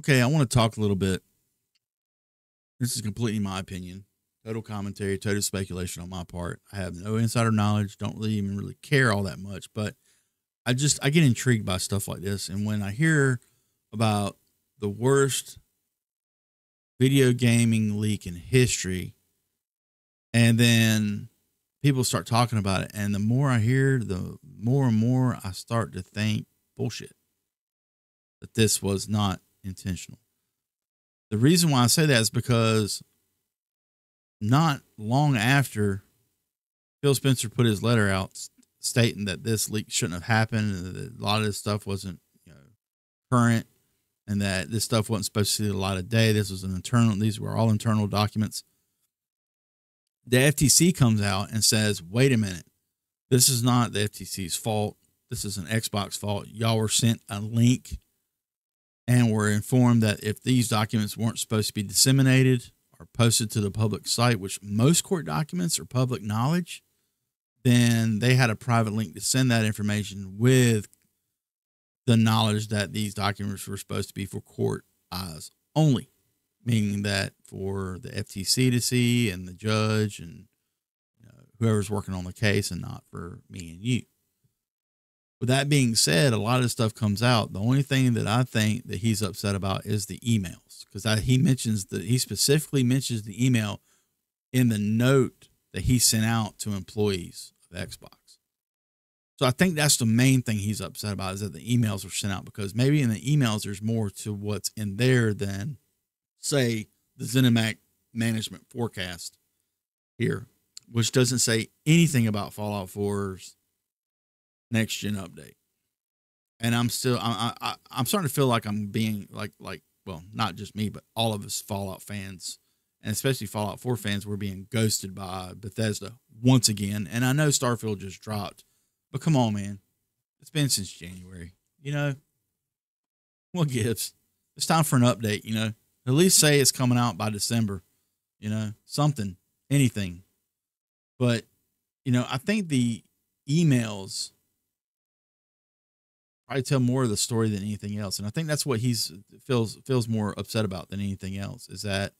Okay, I want to talk a little bit. This is completely my opinion. Total commentary, total speculation on my part. I have no insider knowledge. Don't really even really care all that much, but I get intrigued by stuff like this. And when I hear about the worst video gaming leak in history, and then people start talking about it, and the more I hear, the more and more I start to think bullshit, that this was not intentional. The reason why I say that is because not long after Phil Spencer put his letter out stating that this leak shouldn't have happened, and that a lot of this stuff wasn't, you know, current, and that this stuff wasn't supposed to see the light of day. This was an internal, these were all internal documents. The FTC comes out and says, wait a minute, this is not the FTC's fault. This is an Xbox fault. Y'all were sent a link and were informed that if these documents weren't supposed to be disseminated or posted to the public site, which most court documents are public knowledge, then they had a private link to send that information with the knowledge that these documents were supposed to be for court eyes only, meaning that for the FTC to see and the judge and, you know, whoever's working on the case, and not for me and you. With that being said, a lot of stuff comes out. The only thing that I think that he's upset about is the emails, because he mentions that, he specifically mentions the email in the note that he sent out to employees of Xbox. So I think that's the main thing he's upset about, is that the emails were sent out, because maybe in the emails there's more to what's in there than, say, the ZeniMax management forecast here, which doesn't say anything about Fallout 4's next gen update. And I'm still, I'm starting to feel like I'm being like, well, not just me, but all of us Fallout fans, and especially Fallout 4 fans, we're being ghosted by Bethesda once again. And I know Starfield just dropped, but come on, man, it's been since January, you know, what gives? It's time for an update, you know, at least say it's coming out by December, you know, something, anything. But, you know, I think the emails probably tell more of the story than anything else. And I think that's what he's feels more upset about than anything else, is that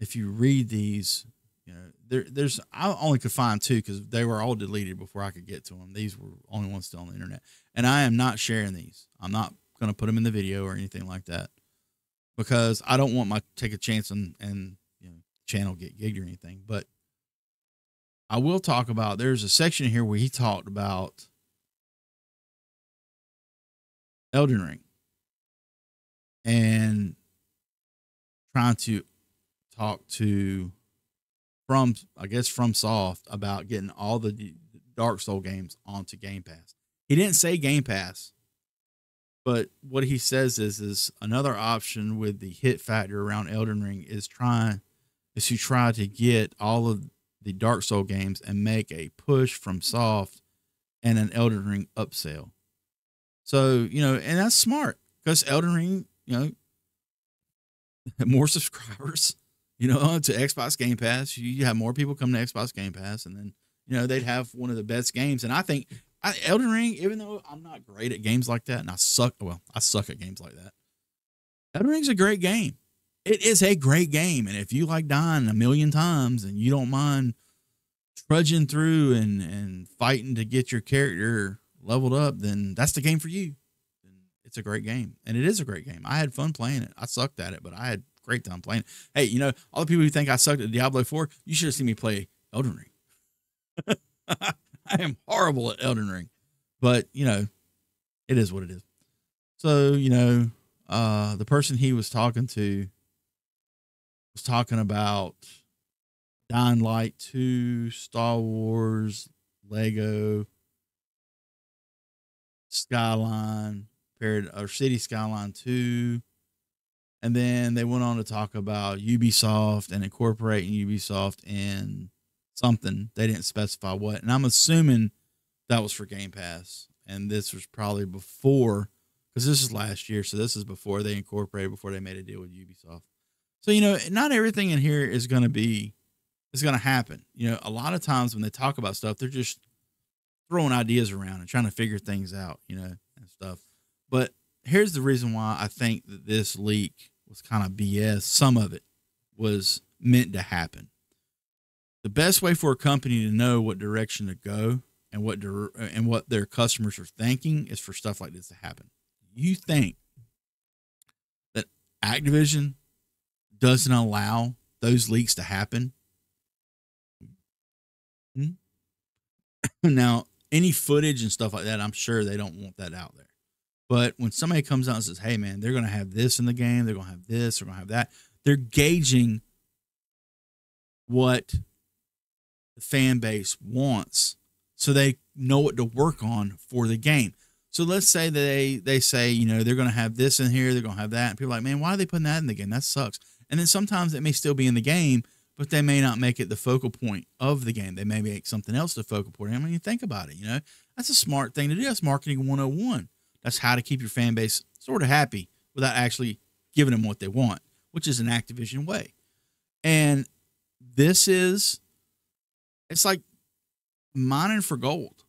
if you read these, you know, there's, I only could find two, because they were all deleted before I could get to them. These were only ones still on the internet, and I am not sharing these. I'm not going to put them in the video or anything like that, because I don't want my take a chance and you know, channel get gigged or anything. But I will talk about, there's a section here where he talked about Elden Ring and trying to talk to FromSoft about getting all the Dark Souls games onto Game Pass. He didn't say Game Pass, but what he says is another option with the hit factor around Elden Ring is to try to get all of the Dark Souls games and make a push from Soft and an Elden Ring upsell. So, you know, and that's smart, because Elden Ring, you know, more subscribers, you know, to Xbox Game Pass, you have more people come to Xbox Game Pass, and then, you know, they'd have one of the best games. And I think Elden Ring, even though I'm not great at games like that, and I suck at games like that, Elden Ring's a great game. It is a great game. And if you like dying a million times and you don't mind trudging through and fighting to get your character leveled up, then that's the game for you. It's a great game. And it is a great game. I had fun playing it. I sucked at it, but I had a great time playing it. Hey, you know, all the people who think I sucked at Diablo 4, you should have seen me play Elden Ring. I am horrible at Elden Ring. But, you know, it is what it is. So, you know, the person he was talking to was talking about Dying Light 2, Star Wars, Lego, Skyline, or City Skyline 2. And then they went on to talk about Ubisoft and incorporating Ubisoft in something. They didn't specify what. And I'm assuming that was for Game Pass. And this was probably before, because this is last year. So this is before they incorporated, before they made a deal with Ubisoft. So, you know, not everything in here is going to be, is going to happen. You know, a lot of times when they talk about stuff, they're just throwing ideas around and trying to figure things out, you know, and stuff. But here's the reason why I think that this leak was kind of BS. Some of it was meant to happen. The best way for a company to know what direction to go and what their customers are thinking is for stuff like this to happen. You think that Activision doesn't allow those leaks to happen? Hmm? Now, any footage and stuff like that, I'm sure they don't want that out there. But when somebody comes out and says, hey, man, they're going to have this in the game, they're going to have this, they're going to have that, they're gauging what the fan base wants so they know what to work on for the game. So let's say they say, you know, they're going to have this in here, they're going to have that. And people are like, man, why are they putting that in the game? That sucks. And then sometimes it may still be in the game, but they may not make it the focal point of the game. They may make something else the focal point. I mean, you think about it, you know, that's a smart thing to do. That's marketing 101. That's how to keep your fan base sort of happy without actually giving them what they want, which is an Activision way. And this is, it's like mining for gold.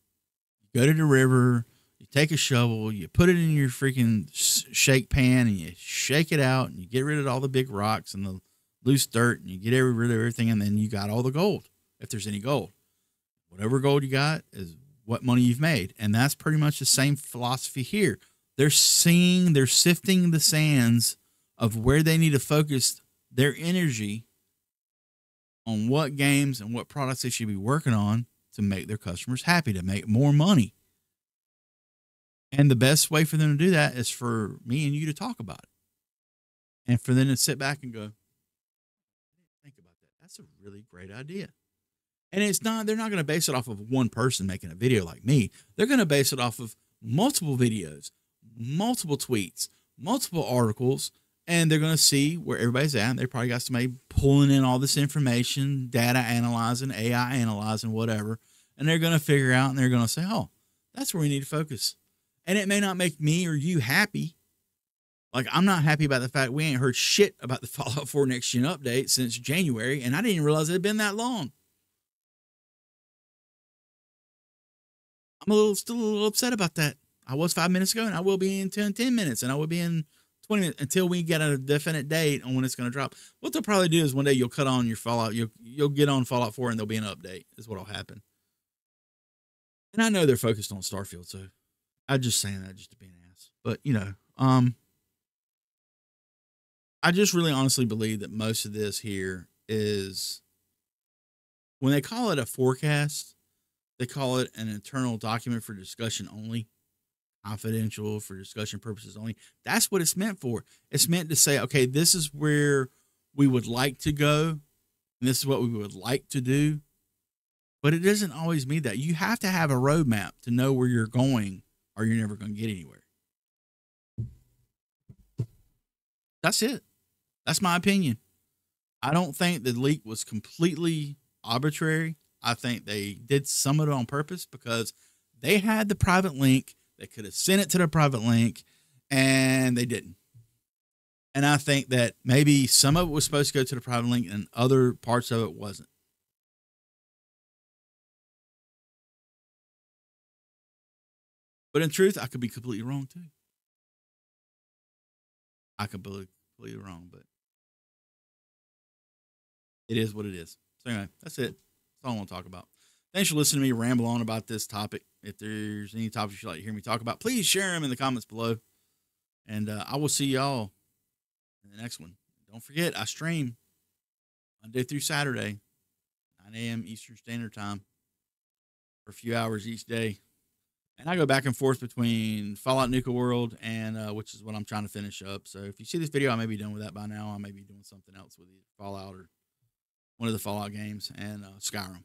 You go to the river, you take a shovel, you put it in your freaking shake pan and you shake it out and you get rid of all the big rocks and the loose dirt and you get rid of everything. And then you got all the gold. If there's any gold, whatever gold you got is what money you've made. And that's pretty much the same philosophy here. They're seeing, they're sifting the sands of where they need to focus their energy on what games and what products they should be working on to make their customers happy, to make more money. And the best way for them to do that is for me and you to talk about it. And for them to sit back and go, I didn't think about that. That's a really great idea. And it's not, they're not going to base it off of one person making a video like me. They're going to base it off of multiple videos, multiple tweets, multiple articles, and they're going to see where everybody's at. They probably got somebody pulling in all this information, data analyzing, AI analyzing, whatever. And they're going to figure out and they're going to say, oh, that's where we need to focus. And it may not make me or you happy. Like, I'm not happy about the fact we ain't heard shit about the Fallout 4 Next Gen update since January. And I didn't even realize it had been that long. I'm still a little upset about that. I was 5 minutes ago and I will be in 10 minutes and I will be in 20 minutes until we get a definite date on when it's going to drop. What they'll probably do is one day you'll cut on your Fallout. You'll get on Fallout 4 and there'll be an update is what'll happen. And I know they're focused on Starfield. So I'm just saying that just to be an ass, but you know, I just really honestly believe that most of this here is when they call it a forecast, they call it an internal document for discussion only, confidential for discussion purposes only. That's what it's meant for. It's meant to say, okay, this is where we would like to go, and this is what we would like to do. But it doesn't always mean that. You have to have a roadmap to know where you're going, or you're never going to get anywhere. That's it. That's my opinion. I don't think the leak was completely arbitrary. I think they did some of it on purpose because they had the private link. They could have sent it to the private link and they didn't. And I think that maybe some of it was supposed to go to the private link and other parts of it wasn't. But in truth, I could be completely wrong too. I could be completely wrong, but it is what it is. So anyway, that's it. That's all I want to talk about. Thanks for listening to me ramble on about this topic. If there's any topics you'd like to hear me talk about, please share them in the comments below. And I will see y'all in the next one. Don't forget, I stream Monday through Saturday, 9 a.m. Eastern Standard Time for a few hours each day. And I go back and forth between Fallout Nuka World and which is what I'm trying to finish up. So if you see this video, I may be done with that by now. I may be doing something else with either Fallout or one of the Fallout games, and Skyrim.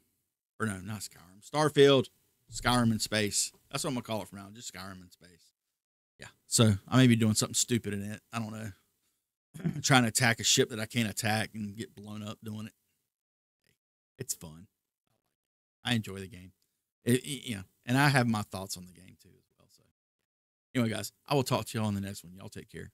Or no, not Skyrim. Starfield, Skyrim in space. That's what I'm going to call it from now on, just Skyrim in space. Yeah, so I may be doing something stupid in it. I don't know. I'm trying to attack a ship that I can't attack and get blown up doing it. It's fun. I enjoy the game. You know, and I have my thoughts on the game, too, as well. So, anyway, guys, I will talk to y'all in the next one. Y'all take care.